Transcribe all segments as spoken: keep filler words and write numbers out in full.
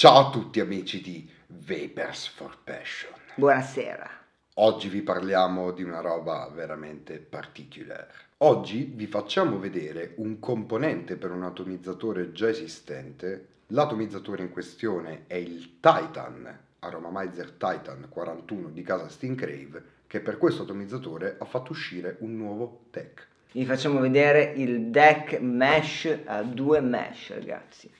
Ciao a tutti amici di Vapers for Passion. Buonasera. Oggi vi parliamo di una roba veramente particolare. Oggi vi facciamo vedere un componente per un atomizzatore già esistente. L'atomizzatore in questione è il Titan Aromamizer Titan quarantuno di casa Steam Crave, che per questo atomizzatore ha fatto uscire un nuovo deck. Vi facciamo vedere il deck mesh a due mesh, ragazzi.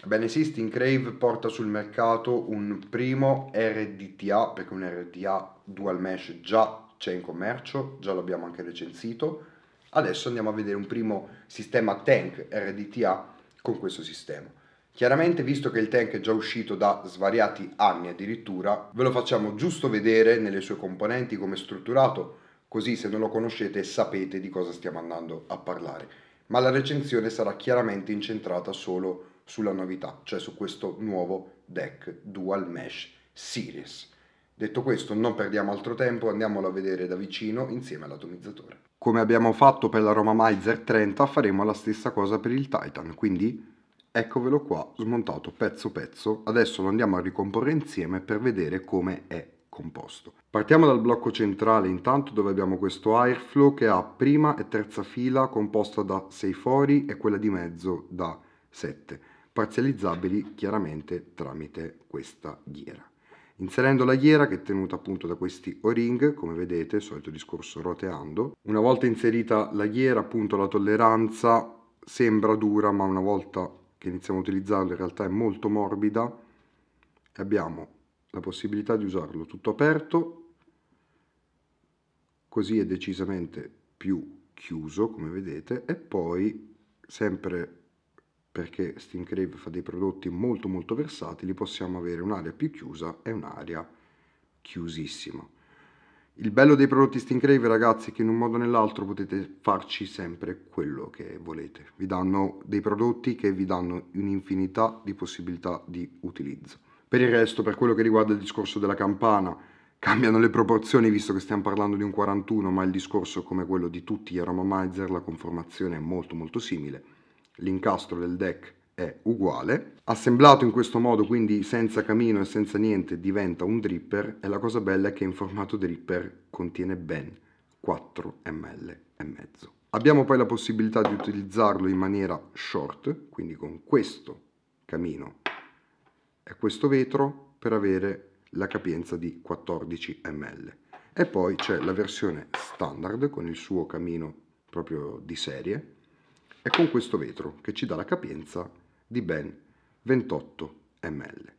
Ebbene sì, Steam Crave porta sul mercato un primo R D T A, perché un R D T A dual mesh già c'è in commercio, già l'abbiamo anche recensito. Adesso andiamo a vedere un primo sistema tank R D T A con questo sistema. Chiaramente, visto che il tank è già uscito da svariati anni addirittura, ve lo facciamo giusto vedere nelle sue componenti, come è strutturato, così se non lo conoscete sapete di cosa stiamo andando a parlare. Ma la recensione sarà chiaramente incentrata solo sulla novità, cioè su questo nuovo deck Dual Mesh Series. Detto questo, non perdiamo altro tempo, andiamolo a vedere da vicino insieme all'atomizzatore. Come abbiamo fatto per l'Aromamizer trenta, faremo la stessa cosa per il Titan, quindi eccovelo qua smontato pezzo pezzo. Adesso lo andiamo a ricomporre insieme per vedere come è composto. Partiamo dal blocco centrale intanto, dove abbiamo questo airflow che ha prima e terza fila composta da sei fori e quella di mezzo da sette, parzializzabili chiaramente tramite questa ghiera. Inserendo la ghiera, che è tenuta appunto da questi o-ring, come vedete, solito discorso roteando. Una volta inserita la ghiera, appunto, la tolleranza sembra dura, ma una volta che iniziamo utilizzando in realtà è molto morbida. Abbiamo la possibilità di usarlo tutto aperto, così è decisamente più chiuso, come vedete, e poi, sempre perché Steam Crave fa dei prodotti molto molto versatili, possiamo avere un'area più chiusa e un'area chiusissima. Il bello dei prodotti Steam Crave, ragazzi, è che in un modo o nell'altro potete farci sempre quello che volete. Vi danno dei prodotti che vi danno un'infinità di possibilità di utilizzo. Per il resto, per quello che riguarda il discorso della campana, cambiano le proporzioni, visto che stiamo parlando di un quarantuno, ma il discorso, come quello di tutti gli Aromamizer, la conformazione è molto molto simile. L'incastro del deck è uguale, assemblato in questo modo, quindi senza camino e senza niente, diventa un dripper, e la cosa bella è che in formato dripper contiene ben quattro millilitri e mezzo. Abbiamo poi la possibilità di utilizzarlo in maniera short, quindi con questo camino e questo vetro, per avere la capienza di quattordici millilitri. E poi c'è la versione standard con il suo camino proprio di serie, e con questo vetro che ci dà la capienza di ben ventotto millilitri.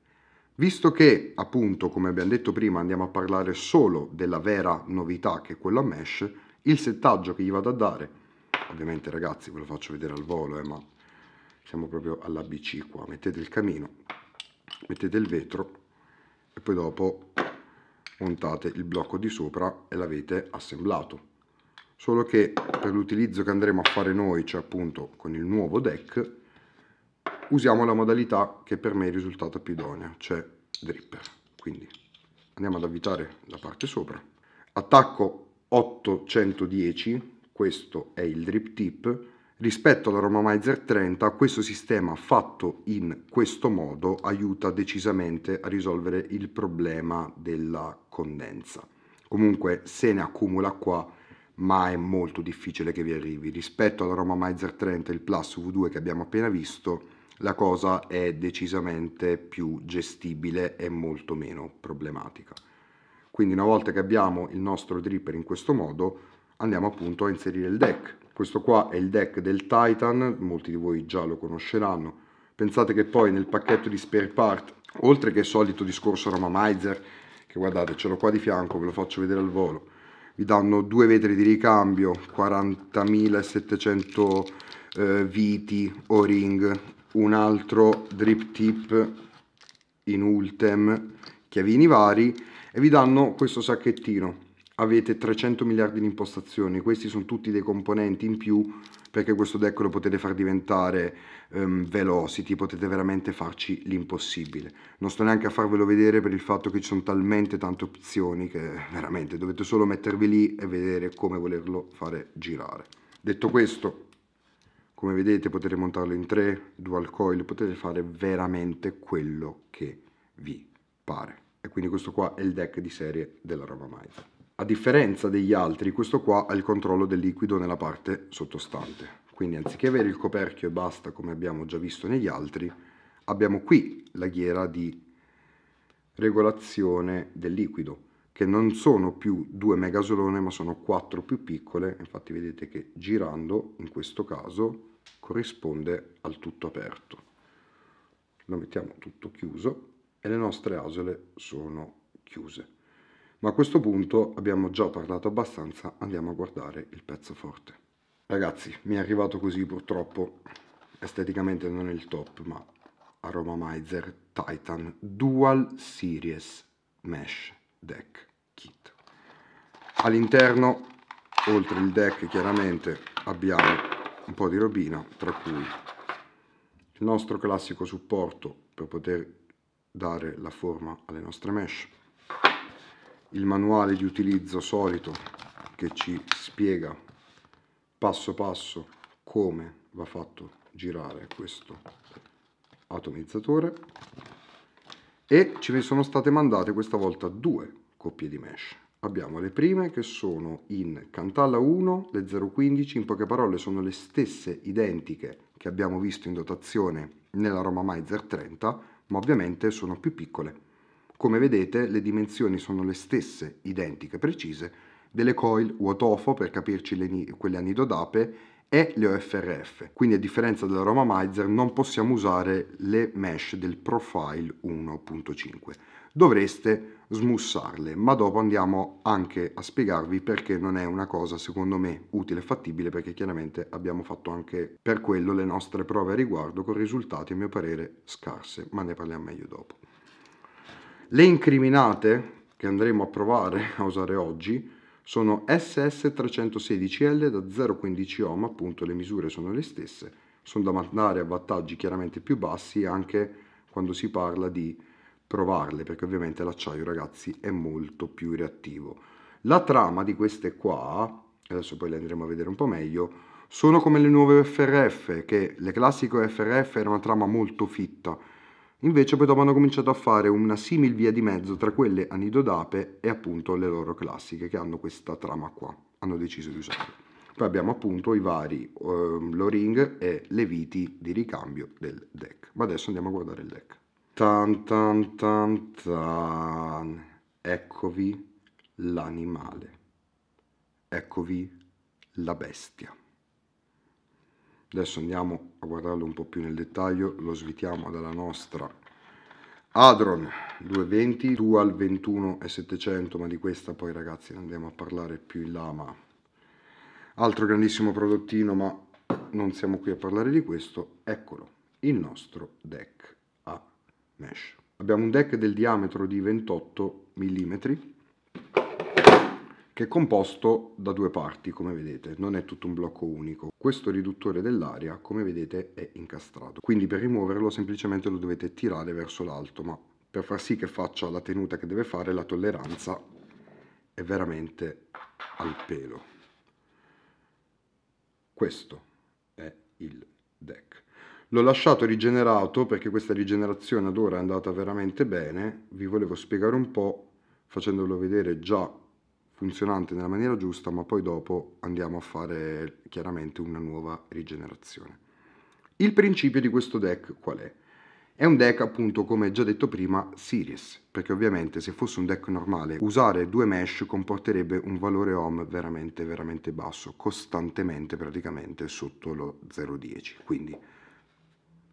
Visto che, appunto, come abbiamo detto prima, andiamo a parlare solo della vera novità, che è quella mesh, il settaggio che gli vado a dare, ovviamente, ragazzi, ve lo faccio vedere al volo, eh, ma siamo proprio all'a bi ci qua. Mettete il camino, mettete il vetro e poi dopo montate il blocco di sopra e l'avete assemblato. Solo che per l'utilizzo che andremo a fare noi, cioè appunto con il nuovo deck, usiamo la modalità che per me è risultata più idonea, cioè dripper. Quindi andiamo ad avvitare la parte sopra. Attacco ottocentodieci, questo è il drip tip. Rispetto all'Aromamizer trenta, questo sistema fatto in questo modo aiuta decisamente a risolvere il problema della condensa. Comunque se ne accumula qua, ma è molto difficile che vi arrivi. Rispetto all'Aromamizer trenta, il Plus V due che abbiamo appena visto, la cosa è decisamente più gestibile e molto meno problematica. Quindi una volta che abbiamo il nostro dripper in questo modo, andiamo appunto a inserire il deck. Questo qua è il deck del Titan, molti di voi già lo conosceranno. Pensate che poi nel pacchetto di spare part, oltre che il solito discorso Aromamizer, che guardate ce l'ho qua di fianco, ve lo faccio vedere al volo, vi danno due vetri di ricambio, quarantamilasettecento eh, viti o ring, un altro drip tip in ultem, chiavini vari, e vi danno questo sacchettino. Avete trecento miliardi di impostazioni. Questi sono tutti dei componenti in più, perché questo deck lo potete far diventare um, velocity, potete veramente farci l'impossibile. Non sto neanche a farvelo vedere per il fatto che ci sono talmente tante opzioni che veramente dovete solo mettervi lì e vedere come volerlo fare girare. Detto questo, Come vedete potete montarlo in tre, dual coil, potete fare veramente quello che vi pare. E quindi questo qua è il deck di serie dell'Aromamizer. A differenza degli altri, questo qua ha il controllo del liquido nella parte sottostante. Quindi anziché avere il coperchio e basta, come abbiamo già visto negli altri, abbiamo qui la ghiera di regolazione del liquido, che non sono più due megasolone ma sono quattro più piccole. Infatti vedete che girando, in questo caso, corrisponde al tutto aperto. Lo mettiamo tutto chiuso e le nostre asole sono chiuse. Ma a questo punto abbiamo già parlato abbastanza, andiamo a guardare il pezzo forte. Ragazzi, mi è arrivato così purtroppo, esteticamente non è il top, ma Aromamizer Titan Dual Series Mesh Deck Kit. All'interno, oltre il deck, chiaramente abbiamo un po' di robina, tra cui il nostro classico supporto per poter dare la forma alle nostre mesh, il manuale di utilizzo solito che ci spiega passo passo come va fatto girare questo atomizzatore, e ci sono state mandate questa volta due coppie di mesh. Abbiamo le prime che sono in Cantalla uno, le zero quindici, in poche parole sono le stesse identiche che abbiamo visto in dotazione nell'Aromamizer trenta, ma ovviamente sono più piccole. Come vedete le dimensioni sono le stesse, identiche, precise, delle coil Wotofo, per capirci le, quelle anido d'ape, e le O F R F. Quindi a differenza dell'Aromamizer non possiamo usare le mesh del Profile uno punto cinque. Dovreste smussarle, ma dopo andiamo anche a spiegarvi perché non è una cosa secondo me utile e fattibile, perché chiaramente abbiamo fatto anche per quello le nostre prove a riguardo con risultati a mio parere scarse, ma ne parliamo meglio dopo. Le incriminate che andremo a provare a usare oggi sono S S trecentosedici L da zero quindici ohm, appunto le misure sono le stesse, sono da mandare a wattaggi chiaramente più bassi anche quando si parla di provarle, perché ovviamente l'acciaio, ragazzi, è molto più reattivo. La trama di queste qua, adesso poi le andremo a vedere un po' meglio, sono come le nuove O F R F, che le classiche O F R F era una trama molto fitta, invece poi dopo hanno cominciato a fare una simil via di mezzo tra quelle anido d'ape e appunto le loro classiche, che hanno questa trama qua, hanno deciso di usarle. Poi abbiamo appunto i vari um, loring e le viti di ricambio del deck, ma adesso andiamo a guardare il deck. Tan tan tan tan, eccovi l'animale, eccovi la bestia. Adesso andiamo a guardarlo un po' più nel dettaglio, lo svitiamo dalla nostra Adron duecentoventi, Dual ventuno e settecento, ma di questa poi, ragazzi, ne andiamo a parlare più in là, ma altro grandissimo prodottino, ma non siamo qui a parlare di questo. Eccolo, il nostro deck a mesh. Abbiamo un deck del diametro di ventotto millimetri, che è composto da due parti, come vedete, non è tutto un blocco unico. Questo riduttore dell'aria, come vedete, è incastrato, quindi per rimuoverlo semplicemente lo dovete tirare verso l'alto, ma per far sì che faccia la tenuta che deve fare, la tolleranza è veramente al pelo. Questo è il deck. L'ho lasciato rigenerato perché questa rigenerazione ad ora è andata veramente bene, vi volevo spiegare un po' facendolo vedere già funzionante nella maniera giusta, ma poi dopo andiamo a fare chiaramente una nuova rigenerazione. Il principio di questo deck qual è? È un deck, appunto, come già detto prima, series, perché ovviamente se fosse un deck normale usare due mesh comporterebbe un valore ohm veramente veramente basso, costantemente praticamente sotto lo zero virgola dieci. Quindi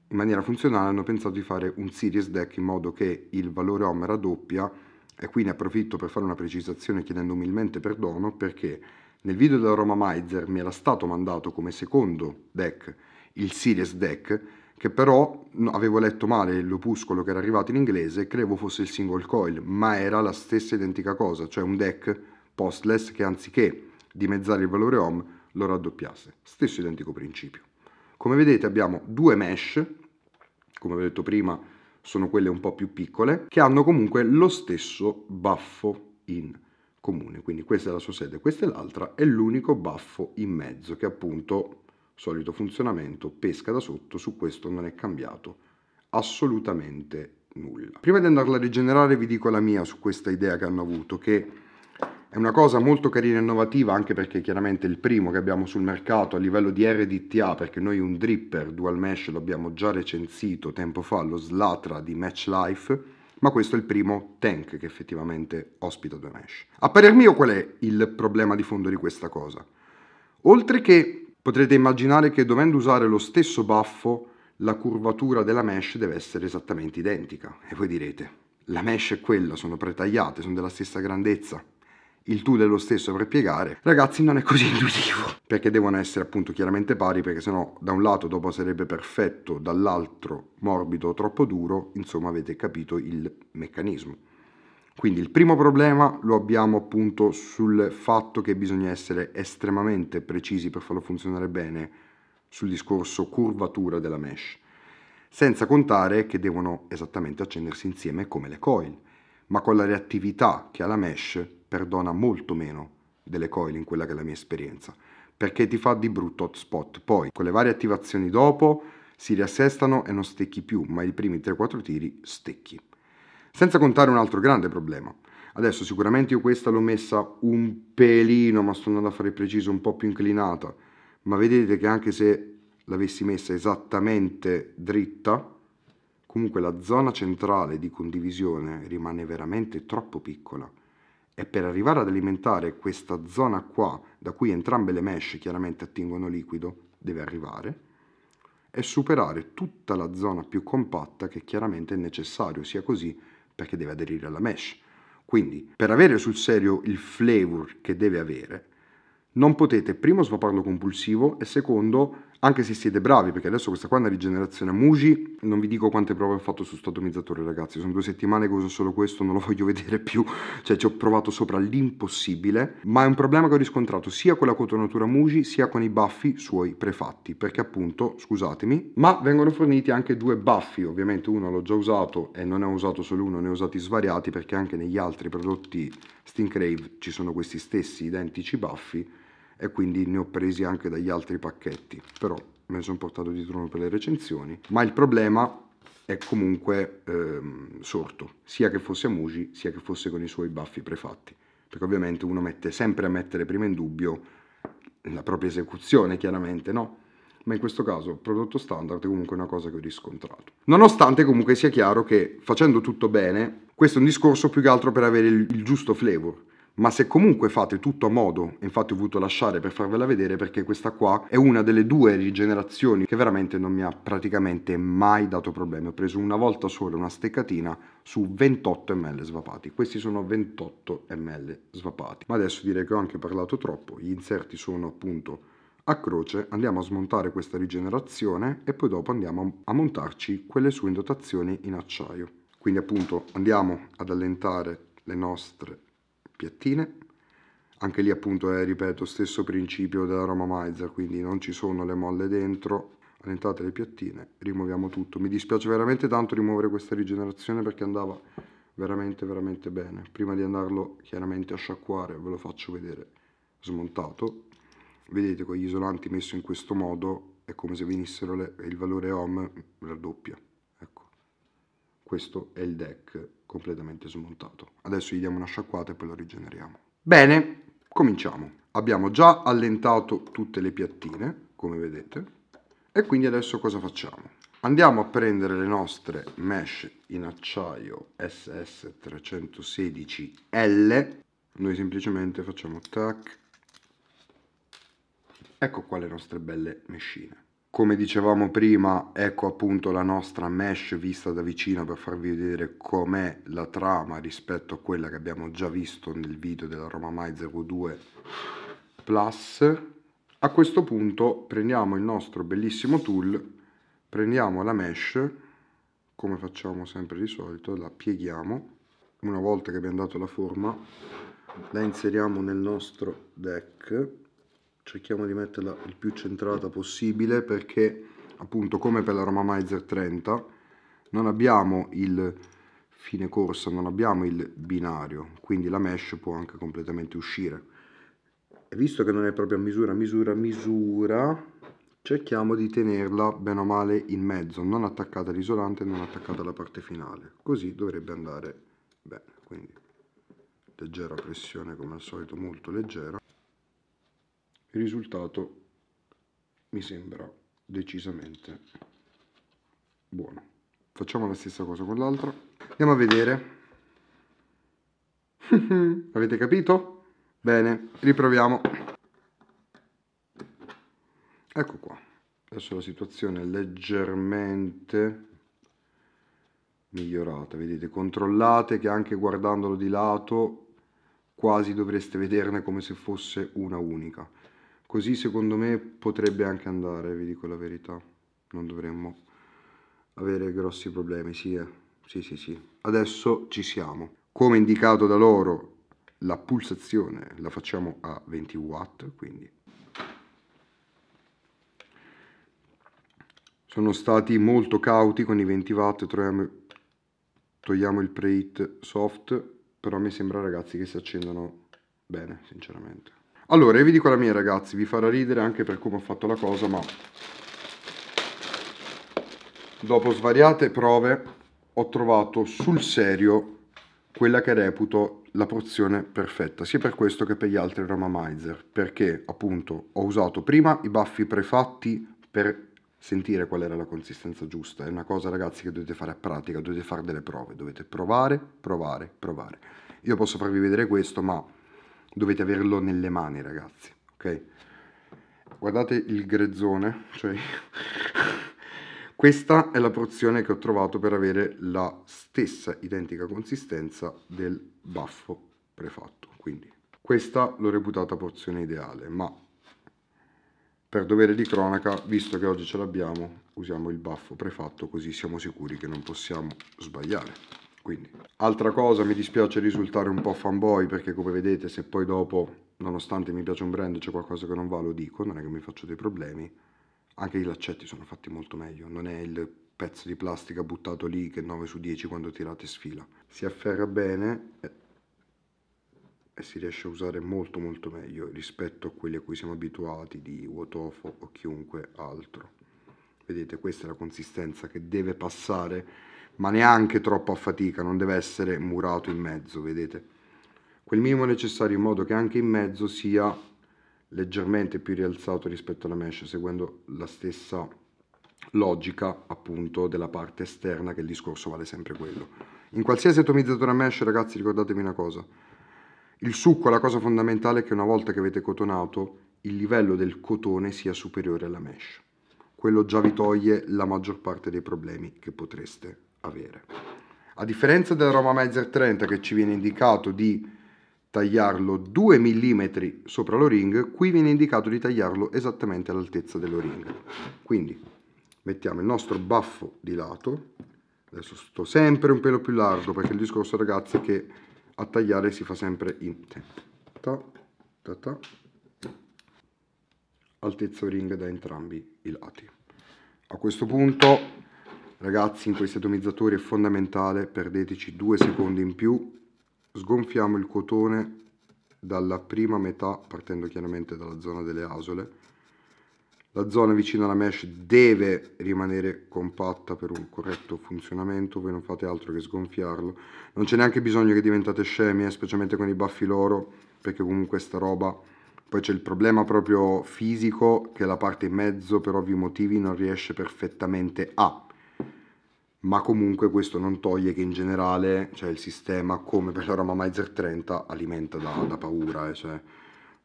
in maniera funzionale hanno pensato di fare un series deck in modo che il valore ohm raddoppia. E qui ne approfitto per fare una precisazione chiedendo umilmente perdono, perché nel video dell'Aromamizer mi era stato mandato come secondo deck il Series Deck, che però avevo letto male l'opuscolo che era arrivato in inglese, credevo fosse il single coil, ma era la stessa identica cosa, cioè un deck postless che anziché dimezzare il valore ohm lo raddoppiasse. Stesso identico principio. Come vedete abbiamo due mesh, come ho detto prima, sono quelle un po' più piccole, che hanno comunque lo stesso baffo in comune. Quindi questa è la sua sede, questa è l'altra, e l'unico baffo in mezzo, che appunto solito funzionamento, pesca da sotto, su questo non è cambiato assolutamente nulla. Prima di andarla a rigenerare vi dico la mia su questa idea che hanno avuto, che è una cosa molto carina e innovativa, anche perché chiaramente il primo che abbiamo sul mercato a livello di R D T A, perché noi un dripper dual mesh lo abbiamo già recensito tempo fa, lo Slatra di Match Life, ma questo è il primo tank che effettivamente ospita due mesh. A parer mio qual è il problema di fondo di questa cosa? Oltre che potrete immaginare che dovendo usare lo stesso baffo la curvatura della mesh deve essere esattamente identica, e voi direte la mesh è quella, sono pretagliate, sono della stessa grandezza, il tool è lo stesso per piegare. Ragazzi, non è così intuitivo, perché devono essere appunto chiaramente pari, perché sennò da un lato dopo sarebbe perfetto, dall'altro morbido o troppo duro. Insomma, avete capito il meccanismo. Quindi il primo problema lo abbiamo appunto sul fatto che bisogna essere estremamente precisi per farlo funzionare bene sul discorso curvatura della mesh, senza contare che devono esattamente accendersi insieme come le coil, ma con la reattività che ha la mesh perdona molto meno delle coil in quella che è la mia esperienza, perché ti fa di brutto hotspot. Poi con le varie attivazioni dopo si riassestano e non stecchi più, ma i primi tre quattro tiri stecchi. Senza contare un altro grande problema. Adesso sicuramente io questa l'ho messa un pelino, ma sto andando a fare preciso, un po' più inclinata, ma vedete che anche se l'avessi messa esattamente dritta, comunque la zona centrale di condivisione rimane veramente troppo piccola, e per arrivare ad alimentare questa zona qua, da cui entrambe le mesh chiaramente attingono liquido, deve arrivare e superare tutta la zona più compatta, che chiaramente è necessario sia così perché deve aderire alla mesh. Quindi per avere sul serio il flavor che deve avere non potete, primo, svaparlo compulsivo, e secondo, anche se siete bravi, perché adesso questa qua è una rigenerazione a Muji, non vi dico quante prove ho fatto su questo atomizzatore, ragazzi, sono due settimane che uso solo questo, non lo voglio vedere più, cioè ci ho provato sopra l'impossibile, ma è un problema che ho riscontrato sia con la cotonatura Muji, sia con i baffi suoi prefatti, perché appunto, scusatemi, ma vengono forniti anche due baffi, ovviamente uno l'ho già usato e non ne ho usato solo uno, ne ho usati svariati, perché anche negli altri prodotti Steam Crave ci sono questi stessi identici baffi, e quindi ne ho presi anche dagli altri pacchetti, però me ne sono portato dietro uno per le recensioni, ma il problema è comunque ehm, sorto, sia che fosse a Muji, sia che fosse con i suoi baffi prefatti, perché ovviamente uno mette sempre a mettere prima in dubbio la propria esecuzione, chiaramente, no? Ma in questo caso il prodotto standard è comunque una cosa che ho riscontrato. Nonostante comunque sia chiaro che facendo tutto bene, questo è un discorso più che altro per avere il, il giusto flavor, ma se comunque fate tutto a modo, infatti ho voluto lasciare per farvela vedere, perché questa qua è una delle due rigenerazioni che veramente non mi ha praticamente mai dato problemi. Ho preso una volta sola una steccatina su ventotto millilitri svapati. Questi sono ventotto millilitri svapati. Ma adesso direi che ho anche parlato troppo, gli inserti sono appunto a croce, andiamo a smontare questa rigenerazione e poi dopo andiamo a montarci quelle sue dotazioni in acciaio. Quindi appunto andiamo ad allentare le nostre piattine, anche lì appunto è, ripeto, stesso principio dell'Aromamizer, quindi non ci sono le molle dentro, allentate le piattine, rimuoviamo tutto. Mi dispiace veramente tanto rimuovere questa rigenerazione perché andava veramente veramente bene. Prima di andarlo chiaramente a sciacquare ve lo faccio vedere smontato. Vedete, con gli isolanti messo in questo modo è come se venissero le, il valore ohm raddoppia. Ecco, questo è il deck completamente smontato. Adesso gli diamo una sciacquata e poi lo rigeneriamo. Bene, cominciamo. Abbiamo già allentato tutte le piattine, come vedete, e quindi adesso cosa facciamo? Andiamo a prendere le nostre mesh in acciaio S S trecentosedici L. Noi semplicemente facciamo tac. Ecco qua le nostre belle meshine. Come dicevamo prima, ecco appunto la nostra mesh vista da vicino per farvi vedere com'è la trama rispetto a quella che abbiamo già visto nel video dell'Aromamizer V due Plus. A questo punto prendiamo il nostro bellissimo tool, prendiamo la mesh, come facciamo sempre di solito, la pieghiamo, una volta che abbiamo dato la forma la inseriamo nel nostro deck. Cerchiamo di metterla il più centrata possibile perché appunto come per l'Aromamizer trenta non abbiamo il fine corsa, non abbiamo il binario, quindi la mesh può anche completamente uscire. E visto che non è proprio a misura, misura, misura, cerchiamo di tenerla bene o male in mezzo, non attaccata all'isolante, non attaccata alla parte finale, così dovrebbe andare bene. Quindi leggera pressione, come al solito, molto leggera. Il risultato mi sembra decisamente buono. Facciamo la stessa cosa con l'altra, andiamo a vedere. Avete capito? Bene, riproviamo. Ecco qua, adesso la situazione è leggermente migliorata, vedete, controllate che anche guardandolo di lato quasi dovreste vederne come se fosse una unica. Così secondo me potrebbe anche andare, vi dico la verità, non dovremmo avere grossi problemi. Sì, eh. sì, sì, sì, adesso ci siamo. Come indicato da loro, la pulsazione la facciamo a venti watt, quindi sono stati molto cauti con i venti watt, troviamo, togliamo il preheat soft, però mi sembra, ragazzi, che si accendano bene, sinceramente. Allora, io vi dico la mia, ragazzi, vi farà ridere anche per come ho fatto la cosa, ma dopo svariate prove ho trovato sul serio quella che reputo la porzione perfetta, sia per questo che per gli altri Aromamizer, perché appunto ho usato prima i baffi prefatti per sentire qual era la consistenza giusta. È una cosa, ragazzi, che dovete fare a pratica, dovete fare delle prove, dovete provare, provare, provare. Io posso farvi vedere questo, ma dovete averlo nelle mani, ragazzi, ok? Guardate il grezzone, cioè questa è la porzione che ho trovato per avere la stessa identica consistenza del baffo prefatto, quindi questa l'ho reputata porzione ideale, ma per dovere di cronaca, visto che oggi ce l'abbiamo, usiamo il baffo prefatto, così siamo sicuri che non possiamo sbagliare. Quindi, altra cosa, mi dispiace risultare un po' fanboy, perché come vedete, se poi dopo, nonostante mi piace un brand, c'è qualcosa che non va, lo dico, non è che mi faccio dei problemi. Anche i laccetti sono fatti molto meglio, non è il pezzo di plastica buttato lì che nove su dieci quando tirate sfila. Si afferra bene e, e si riesce a usare molto molto meglio rispetto a quelli a cui siamo abituati di Wotofo o chiunque altro. Vedete, questa è la consistenza che deve passare, ma neanche troppo a fatica, non deve essere murato in mezzo, vedete? Quel minimo necessario in modo che anche in mezzo sia leggermente più rialzato rispetto alla mesh, seguendo la stessa logica appunto della parte esterna, che il discorso vale sempre quello. In qualsiasi atomizzatore a mesh, ragazzi, ricordatevi una cosa. Il succo è la cosa fondamentale, che una volta che avete cotonato, il livello del cotone sia superiore alla mesh. Quello già vi toglie la maggior parte dei problemi che potreste avere. A differenza dell'Aromamizer trenta, che ci viene indicato di tagliarlo due millimetri sopra l'o-ring, qui viene indicato di tagliarlo esattamente all'altezza dell'o-ring. Quindi mettiamo il nostro baffo di lato. Adesso sto sempre un pelo più largo, perché il discorso, ragazzi, è che a tagliare si fa sempre in ta, ta, ta, altezza o-ring da entrambi i lati. A questo punto, ragazzi, in questi atomizzatori è fondamentale, perdeteci due secondi in più. Sgonfiamo il cotone dalla prima metà, partendo chiaramente dalla zona delle asole. La zona vicina alla mesh deve rimanere compatta per un corretto funzionamento, voi non fate altro che sgonfiarlo. Non c'è neanche bisogno che diventate scemi, eh, specialmente con i baffi loro, perché comunque sta roba... Poi c'è il problema proprio fisico, che la parte in mezzo per ovvi motivi non riesce perfettamente a... Ma comunque questo non toglie che in generale, cioè, il sistema, come per l'Aromamizer trenta, alimenta da, da paura, eh, cioè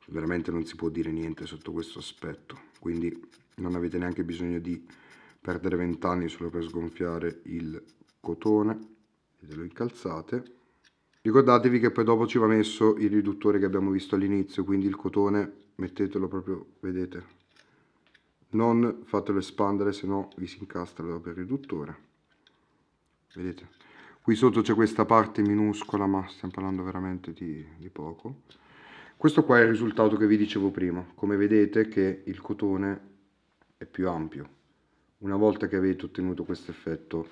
veramente non si può dire niente sotto questo aspetto. Quindi non avete neanche bisogno di perdere vent'anni solo per sgonfiare il cotone, ve lo incalzate. Ricordatevi che poi dopo ci va messo il riduttore che abbiamo visto all'inizio, quindi il cotone mettetelo proprio, vedete, non fatelo espandere, se no vi si incastra dopo il riduttore. Vedete, qui sotto c'è questa parte minuscola, ma stiamo parlando veramente di, di poco. Questo qua è il risultato che vi dicevo prima, come vedete che il cotone è più ampio. Una volta che avete ottenuto questo effetto,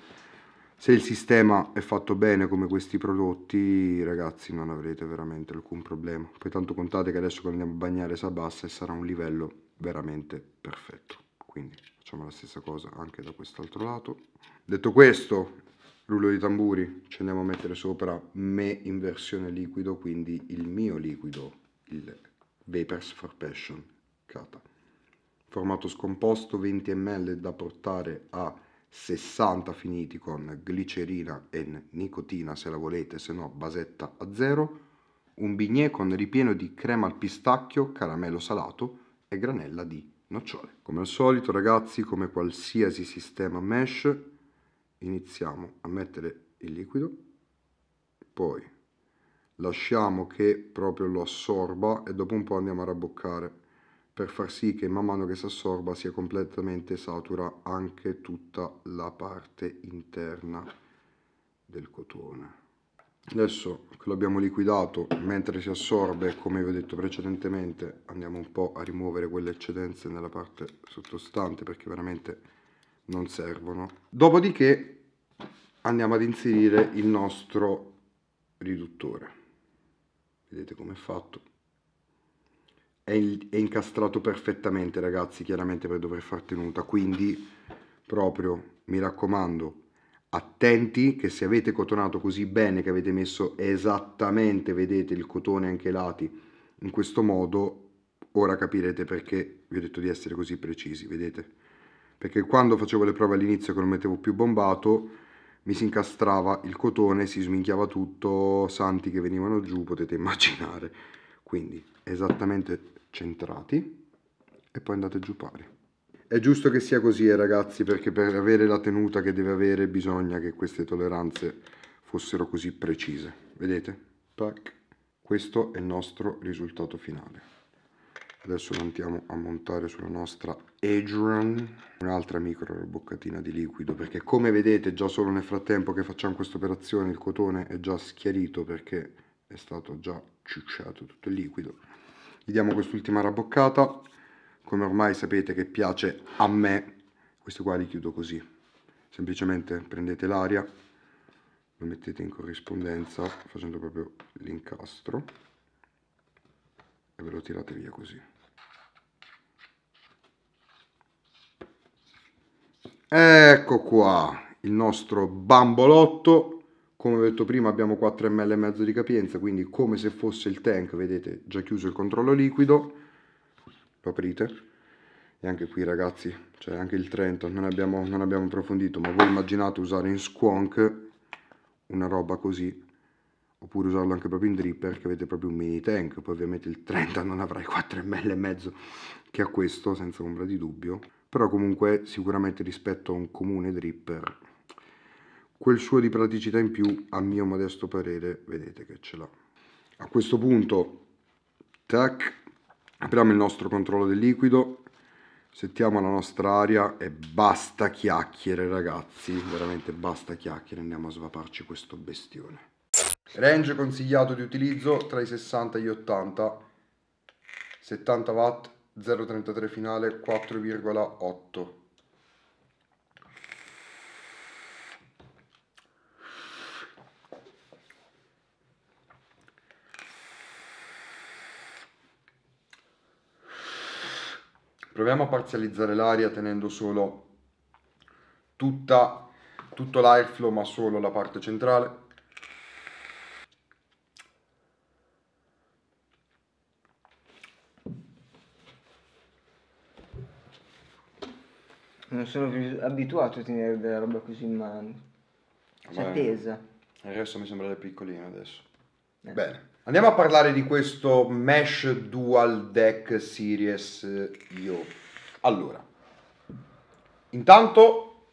se il sistema è fatto bene come questi prodotti, ragazzi, non avrete veramente alcun problema. Poi tanto contate che adesso che andiamo a bagnare si abbassa e sarà un livello veramente perfetto. quindi facciamo la stessa cosa anche da quest'altro lato. Detto questo, rullo di tamburi, ci andiamo a mettere sopra me in versione liquido, quindi il mio liquido, il Vapers for Passion Kata, formato scomposto venti millilitri, da portare a sessanta finiti, con glicerina e nicotina se la volete, se no basetta a zero. Un bignè con ripieno di crema al pistacchio, caramello salato e granella di nocciole. Come al solito ragazzi, come qualsiasi sistema mesh, iniziamo a mettere il liquido, poi lasciamo che proprio lo assorba e dopo un po' andiamo a rabboccare per far sì che man mano che si assorba sia completamente satura anche tutta la parte interna del cotone. Adesso che l'abbiamo liquidato, mentre si assorbe, come vi ho detto precedentemente, andiamo un po' a rimuovere quelle eccedenze nella parte sottostante, perché veramente non servono. Dopodiché andiamo ad inserire il nostro riduttore. Vedete come è fatto? È, il, è incastrato perfettamente ragazzi, chiaramente per dover far tenuta, quindi proprio mi raccomando, attenti che se avete cotonato così bene, che avete messo esattamente, vedete il cotone anche ai lati in questo modo, ora capirete perché vi ho detto di essere così precisi, vedete? Perché quando facevo le prove all'inizio, che non mettevo più bombato, mi si incastrava il cotone, si sminchiava tutto, santi che venivano giù, potete immaginare. Quindi esattamente centrati e poi andate giù pari. È giusto che sia così eh, ragazzi, perché per avere la tenuta che deve avere bisogna che queste tolleranze fossero così precise. Vedete? Tac. Questo è il nostro risultato finale. Adesso lo andiamo a montare sulla nostra Adron, un'altra micro boccatina di liquido, perché come vedete già solo nel frattempo che facciamo questa operazione il cotone è già schiarito, perché è stato già ciucciato tutto il liquido. Gli diamo quest'ultima rabboccata. Come ormai sapete che piace a me, questo qua li chiudo così. Semplicemente prendete l'aria, lo mettete in corrispondenza facendo proprio l'incastro e ve lo tirate via così. Ecco qua il nostro bambolotto. Come ho detto prima abbiamo quattro millilitri e mezzo di capienza, quindi come se fosse il tank, vedete già chiuso il controllo liquido. Lo aprite e anche qui ragazzi c'è, cioè anche il trenta non abbiamo, non abbiamo approfondito, ma voi immaginate usare in squonk una roba così, oppure usarlo anche proprio in dripper, che avete proprio un mini tank. Poi ovviamente il trenta non avrà i quattro millilitri e mezzo che ha questo, senza ombra di dubbio, però comunque sicuramente rispetto a un comune dripper quel suo di praticità in più, a mio modesto parere, vedete che ce l'ha. A questo punto tac, apriamo il nostro controllo del liquido, settiamo la nostra aria e basta chiacchiere ragazzi, veramente basta chiacchiere, andiamo a svaparci questo bestione. Range consigliato di utilizzo tra i sessanta e gli ottanta, settanta watt, zero virgola trentatré finale, quattro virgola otto. Proviamo a parzializzare l'aria tenendo solo tutta, tutto l'airflow, ma solo la parte centrale. Non sono abituato a tenere della roba così in mano. C'è tesa. Il resto mi sembra piccolino adesso. Eh. Bene. Andiamo a parlare di questo Mesh Dual Deck Series I O. Allora, intanto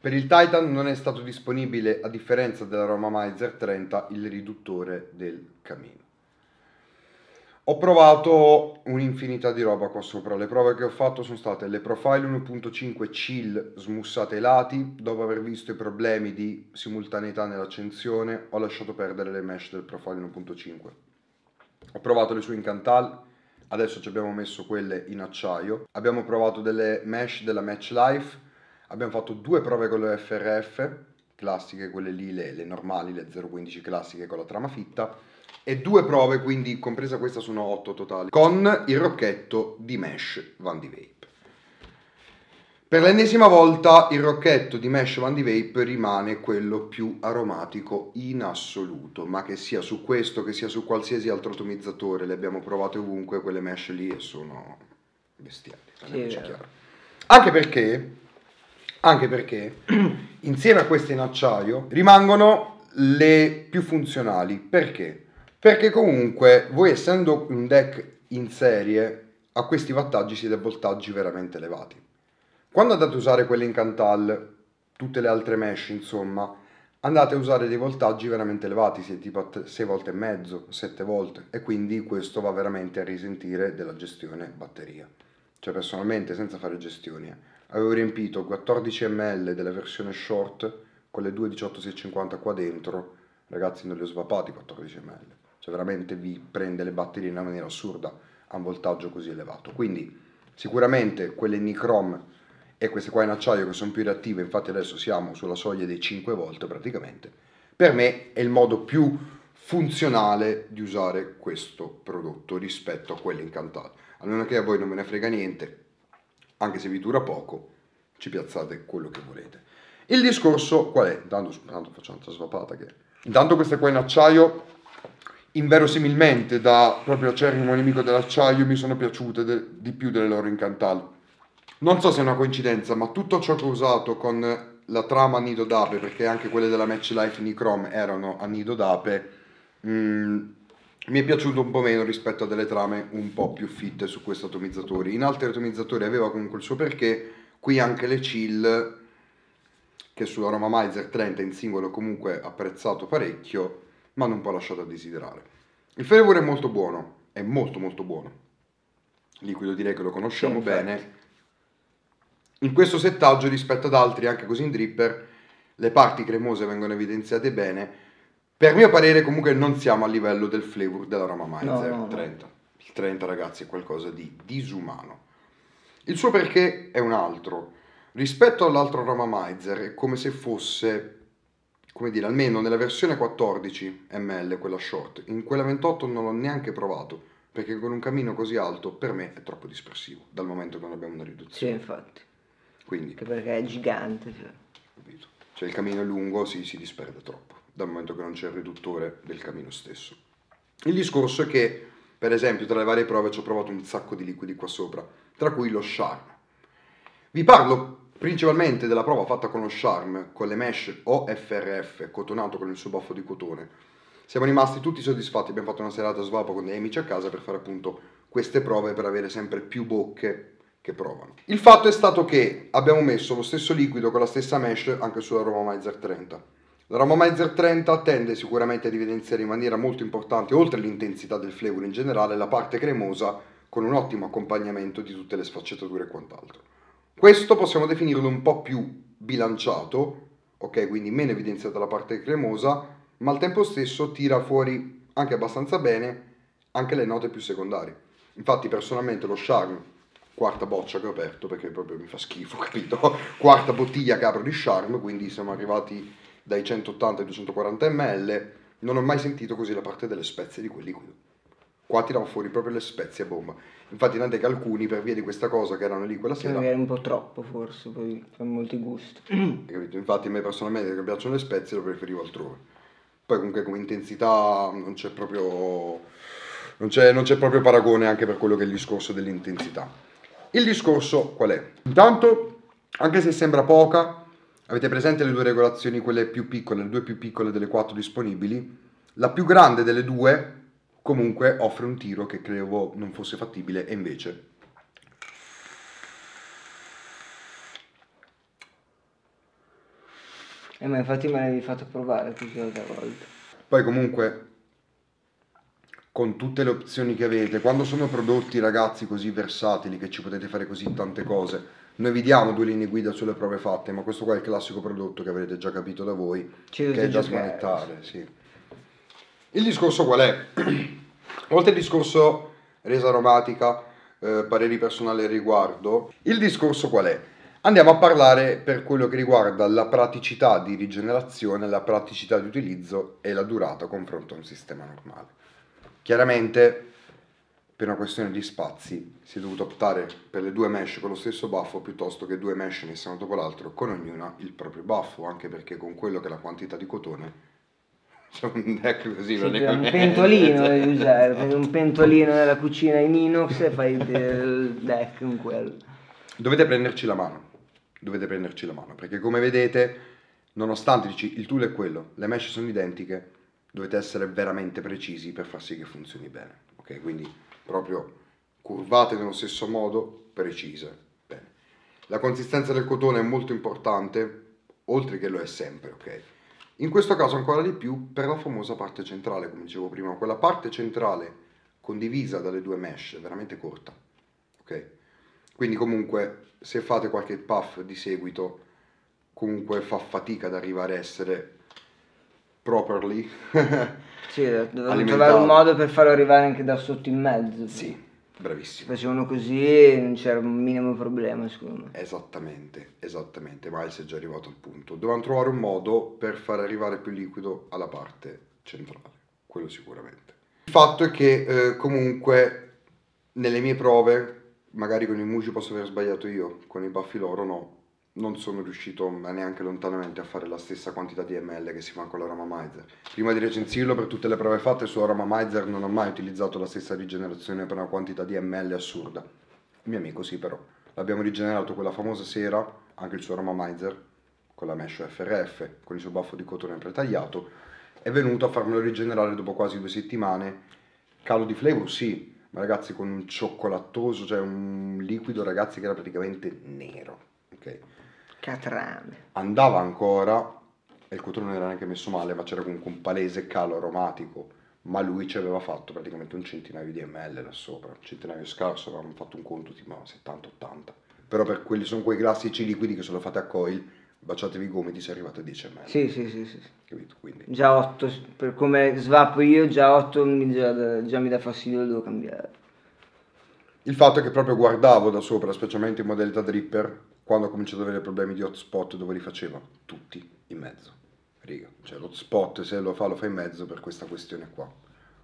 per il Titan non è stato disponibile, a differenza dell'Aromamizer trenta, il riduttore del camino. Ho provato un'infinità di roba qua sopra. Le prove che ho fatto sono state le Profile uno punto cinque chill smussate ai lati. Dopo aver visto i problemi di simultaneità nell'accensione, ho lasciato perdere le mesh del Profile uno punto cinque. Ho provato le sue in Cantal, adesso ci abbiamo messo quelle in acciaio. Abbiamo provato delle mesh della Match Life. Abbiamo fatto due prove con le O F R F classiche, quelle lì, le, le normali, le zero quindici classiche con la trama fitta, e due prove, quindi compresa questa sono otto totali, con il rocchetto di mesh Vandy Vape. Per l'ennesima volta il rocchetto di Mesh Vandy Vape rimane quello più aromatico in assoluto, ma che sia su questo che sia su qualsiasi altro atomizzatore, le abbiamo provate ovunque quelle mesh lì e sono bestiali, parliamoci chiaro. Anche perché, anche perché insieme a queste in acciaio rimangono le più funzionali. Perché? Perché comunque voi, essendo un deck in serie, a questi wattaggi siete a voltaggi veramente elevati. Quando andate a usare quelle in Cantal, tutte le altre mesh insomma, andate a usare dei voltaggi veramente elevati, siete tipo sei volte e mezzo, sette volte, e quindi questo va veramente a risentire della gestione batteria. Cioè personalmente, senza fare gestioni, eh, avevo riempito quattordici millilitri della versione short con le due diciotto seicentocinquanta qua dentro, ragazzi non li ho svapati quattordici millilitri, cioè veramente vi prende le batterie in una maniera assurda a un voltaggio così elevato. Quindi sicuramente quelle Nichrome e queste qua in acciaio che sono più reattive, infatti adesso siamo sulla soglia dei cinque volt praticamente, per me è il modo più funzionale di usare questo prodotto rispetto a quelli in Cantal. A meno che a voi non me ne frega niente, anche se vi dura poco, ci piazzate quello che volete. Il discorso qual è? Intanto, intanto faccio un'altra svapata che... Intanto queste qua in acciaio, inverosimilmente da proprio acerrimo nemico dell'acciaio, mi sono piaciute de di più delle loro in Cantal. Non so se è una coincidenza, ma tutto ciò che ho usato con la trama a nido d'ape, perché anche quelle della Match Life Nichrome erano a nido d'ape, mm, mi è piaciuto un po' meno rispetto a delle trame un po' più fitte su questo atomizzatore. In altri atomizzatori aveva comunque il suo perché, qui anche le chill, che sull'Aromamizer trenta in singolo comunque apprezzato parecchio, ma non un po' lasciato a desiderare. Il flavor è molto buono, è molto molto buono. Liquido direi che lo conosciamo sì, bene. In questo settaggio rispetto ad altri, anche così in dripper, le parti cremose vengono evidenziate bene. Per mio parere comunque non siamo a livello del flavor dell'Aromamizer no, no, trenta. No. Il trenta ragazzi è qualcosa di disumano. Il suo perché è un altro. Rispetto all'altro Aromamizer è come se fosse, come dire, almeno nella versione quattordici millilitri, quella short, in quella ventotto non l'ho neanche provato, perché con un camino così alto per me è troppo dispersivo, dal momento che non abbiamo una riduzione. Sì, infatti. Quindi, che perché è gigante, cioè. Capito? Cioè il camino è lungo, si, si disperde troppo dal momento che non c'è il riduttore del camino stesso. Il discorso è che, per esempio, tra le varie prove ci ho provato un sacco di liquidi qua sopra, tra cui lo Charm. Vi parlo principalmente della prova fatta con lo Charm, con le mesh O F R F, cotonato con il suo baffo di cotone. Siamo rimasti tutti soddisfatti, abbiamo fatto una serata svapo con dei amici a casa per fare appunto queste prove, per avere sempre più bocche che provano. Il fatto è stato che abbiamo messo lo stesso liquido con la stessa mesh anche sull'Aromamizer trenta. L'Aromamizer trenta tende sicuramente ad evidenziare in maniera molto importante, oltre all'intensità del flavor in generale, la parte cremosa con un ottimo accompagnamento di tutte le sfaccettature e quant'altro. Questo possiamo definirlo un po' più bilanciato, ok, quindi meno evidenziata la parte cremosa, ma al tempo stesso tira fuori anche abbastanza bene anche le note più secondarie. Infatti personalmente lo Charm, quarta boccia che ho aperto, perché proprio mi fa schifo, capito? Quarta bottiglia che apro di Charm, quindi siamo arrivati dai centottanta ai duecentoquaranta millilitri, non ho mai sentito così la parte delle spezie di quel liquido. Qua tiravo fuori proprio le spezie a bomba. Infatti tant'è che alcuni, per via di questa cosa, che erano lì quella sera... Era un po' troppo forse, poi con molti gusti. Capito? Infatti a me personalmente, che piacciono le spezie, lo preferivo altrove. Poi comunque come intensità non c'è proprio... Non c'è proprio paragone anche per quello che è il discorso dell'intensità. Il discorso qual è? Intanto, anche se sembra poca, avete presente le due regolazioni, quelle più piccole, le due più piccole delle quattro disponibili, la più grande delle due comunque offre un tiro che credevo non fosse fattibile e invece... Eh ma infatti me l'avevi fatto provare più di una volta. Poi comunque... con tutte le opzioni che avete, quando sono prodotti ragazzi così versatili che ci potete fare così tante cose, noi vi diamo due linee guida sulle prove fatte, ma questo qua è il classico prodotto che avrete già capito da voi, che è da smanettare, sì. Il discorso qual è? Oltre al discorso resa aromatica, eh, pareri personali al riguardo, il discorso qual è? Andiamo a parlare per quello che riguarda la praticità di rigenerazione, la praticità di utilizzo e la durata confronto a un sistema normale. Chiaramente per una questione di spazi si è dovuto optare per le due mesh con lo stesso baffo piuttosto che due mesh messe una dopo l'altro con ognuna il proprio baffo, anche perché con quello che è la quantità di cotone c'è un deck così, sì, è un pentolino devi usare, prendi un pentolino nella cucina in inox e fai il deck con quello. Dovete prenderci la mano, dovete prenderci la mano, perché come vedete, nonostante dici il tool è quello, le mesh sono identiche, dovete essere veramente precisi per far sì che funzioni bene, ok? Quindi proprio curvate nello stesso modo, precise. Bene. La consistenza del cotone è molto importante, oltre che lo è sempre, ok? In questo caso ancora di più per la famosa parte centrale, come dicevo prima, quella parte centrale condivisa dalle due mesh, è veramente corta, ok? Quindi comunque se fate qualche puff di seguito, comunque fa fatica ad arrivare a essere properly sì, devo trovare un modo per farlo arrivare anche da sotto in mezzo. Sì, bravissimo. Facevano così, non c'era un minimo problema, secondo me. Esattamente, esattamente, ma si è già arrivato al punto. Dovevano trovare un modo per far arrivare più liquido alla parte centrale, quello sicuramente. Il fatto è che eh, comunque nelle mie prove, magari con il Muji posso aver sbagliato io, con i baffi loro no, non sono riuscito neanche lontanamente a fare la stessa quantità di ml che si fa con l'Aromamizer. Prima di recensirlo, per tutte le prove fatte su Aromamizer non ho mai utilizzato la stessa rigenerazione per una quantità di ml assurda. Il mio amico sì, però. L'abbiamo rigenerato quella famosa sera, anche il suo Aromamizer, con la mesh O F R F, con il suo baffo di cotone pretagliato, è venuto a farmelo rigenerare dopo quasi due settimane. Calo di flavor sì, ma ragazzi con un cioccolattoso, cioè un liquido ragazzi che era praticamente nero, ok? Catrame. Andava ancora e il cotone non era neanche messo male, ma c'era comunque un palese calo aromatico, ma lui ci aveva fatto praticamente un centinaio di ml là sopra, un centinaio scarso, avevamo fatto un conto tipo settanta ottanta, però per quelli sono quei classici liquidi che se lo fate a coil baciatevi i gomiti se arrivate a dieci millilitri. Sì, sì, sì, sì. Capito? Quindi già otto, per come svapo io, già otto mi già, già mi dà fastidio, lo devo cambiare. Il fatto è che proprio guardavo da sopra, specialmente in modalità dripper, quando ho cominciato ad avere problemi di hotspot, dove li faceva? Tutti in mezzo. Riga, cioè l'hotspot se lo fa lo fa in mezzo per questa questione qua.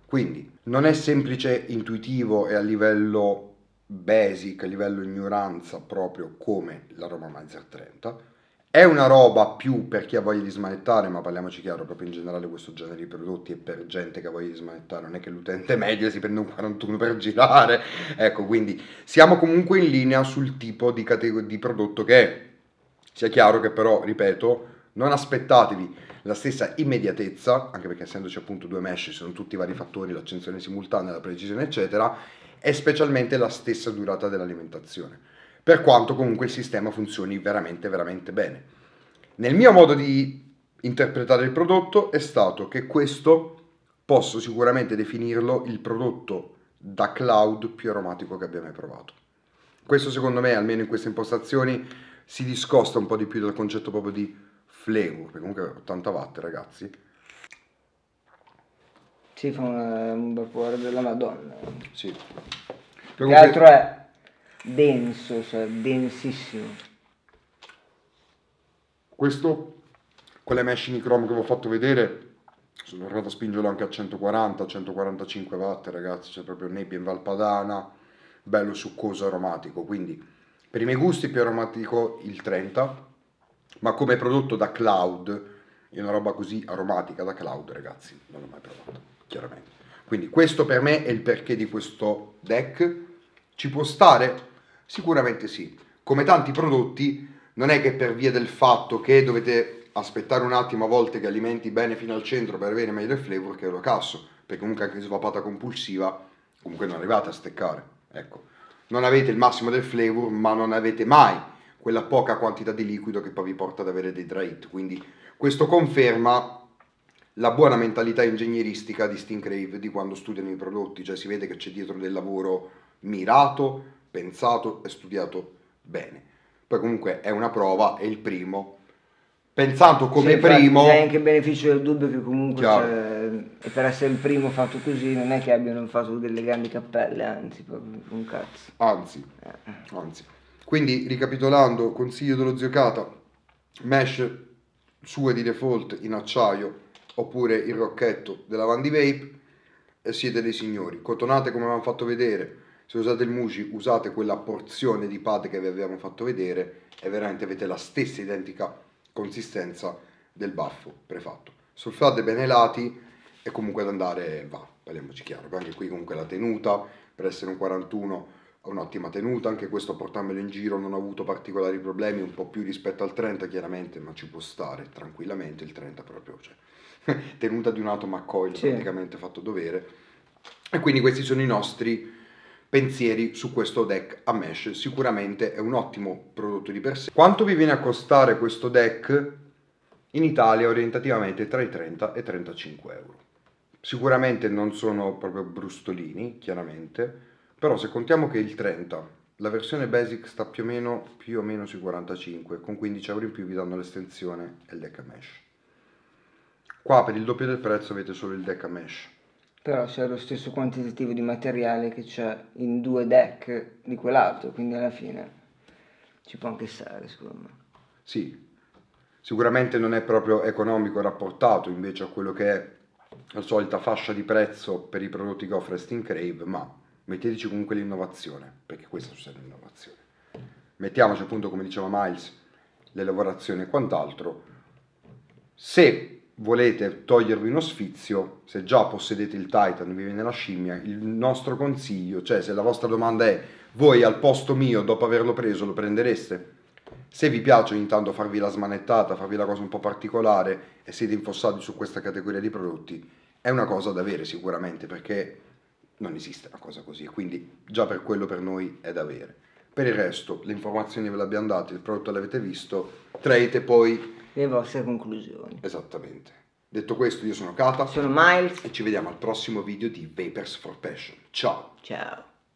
Quindi non è semplice, intuitivo e a livello basic, a livello ignoranza proprio come l'Aromamizer trenta. È una roba più per chi ha voglia di smanettare, ma parliamoci chiaro, proprio in generale questo genere di prodotti è per gente che ha voglia di smanettare, non è che l'utente medio si prende un quarantuno per girare, ecco, quindi siamo comunque in linea sul tipo di, di prodotto che è. Sia chiaro che però, ripeto, non aspettatevi la stessa immediatezza, anche perché essendoci appunto due mesh, ci sono tutti i vari fattori, l'accensione simultanea, la precisione eccetera, e specialmente la stessa durata dell'alimentazione, per quanto comunque il sistema funzioni veramente veramente bene. Nel mio modo di interpretare il prodotto è stato che questo posso sicuramente definirlo il prodotto da cloud più aromatico che abbia mai provato. Questo secondo me, almeno in queste impostazioni, si discosta un po' di più dal concetto proprio di flavor, perché comunque ottanta watt ragazzi. Sì, fa un bel cuore della madonna. Sì. Che altro è? Denso, cioè densissimo. Questo con le mesh in chrome che vi ho fatto vedere sono arrivato a spingerlo anche a centoquaranta centoquarantacinque watt ragazzi, cioè proprio nebbia in Valpadana, bello succoso, aromatico. Quindi per i miei gusti più aromatico il trenta, ma come prodotto da cloud, è una roba così aromatica da cloud ragazzi non l'ho mai provato, chiaramente. Quindi questo per me è il perché di questo deck. Ci può stare? Sicuramente sì, come tanti prodotti non è che per via del fatto che dovete aspettare un attimo a volte che alimenti bene fino al centro per avere meglio il flavor che lo casso, perché comunque anche svapata compulsiva comunque non arrivate a steccare, ecco, non avete il massimo del flavor ma non avete mai quella poca quantità di liquido che poi vi porta ad avere dei dry hit, quindi questo conferma la buona mentalità ingegneristica di Steam Crave di quando studiano i prodotti, cioè si vede che c'è dietro del lavoro mirato, pensato e studiato bene. Poi comunque è una prova, è il primo. Pensando come sì, primo... C'è anche il beneficio del dubbio che comunque cioè, per essere il primo fatto così non è che abbiano fatto delle grandi cappelle, anzi, proprio un cazzo. Anzi, eh. anzi. Quindi ricapitolando, consiglio dello zio Kata, mesh sue di default in acciaio oppure il rocchetto della Vandy Vape. e siete dei signori. Cotonate come avevamo fatto vedere, se usate il Muji usate quella porzione di pad che vi avevamo fatto vedere e veramente avete la stessa identica consistenza del baffo prefatto. Solfate bene i lati e comunque ad andare va, parliamoci chiaro, anche qui comunque la tenuta, per essere un quarantuno ha un'ottima tenuta, anche questo a portarmelo in giro non ho avuto particolari problemi, un po' più rispetto al trenta chiaramente, ma ci può stare tranquillamente il trenta proprio, cioè tenuta di un Atom Accoil sì, praticamente fatto dovere. E quindi questi sono i nostri pensieri su questo deck a mesh, sicuramente è un ottimo prodotto di per sé. Quanto vi viene a costare questo deck? In Italia orientativamente tra i trenta e trentacinque euro. Sicuramente non sono proprio brustolini, chiaramente, però se contiamo che il trenta, la versione basic sta più o meno, più o meno sui quarantacinque, con quindici euro in più vi danno l'estensione e il deck a mesh. Qua per il doppio del prezzo avete solo il deck a mesh. Però c'è lo stesso quantitativo di materiale che c'è in due deck di quell'altro, quindi alla fine ci può anche stare, secondo me. Sì, sicuramente non è proprio economico rapportato invece a quello che è la solita fascia di prezzo per i prodotti che offre Steam Crave, ma metteteci comunque l'innovazione, perché questa serve l'innovazione. Mettiamoci appunto, come diceva Miles, le lavorazioni e quant'altro. Se volete togliervi uno sfizio, se già possedete il Titan, vi viene la scimmia, il nostro consiglio, cioè se la vostra domanda è voi al posto mio dopo averlo preso lo prendereste? Se vi piace ogni tanto farvi la smanettata, farvi la cosa un po' particolare e siete infossati su questa categoria di prodotti, è una cosa da avere sicuramente, perché non esiste una cosa così, quindi già per quello per noi è da avere. Per il resto le informazioni ve le abbiamo date, il prodotto l'avete visto, traete poi le vostre conclusioni. Esattamente. Detto questo, io sono Kata, sono Miles e ci vediamo al prossimo video di Vapers for Passion. Ciao! Ciao!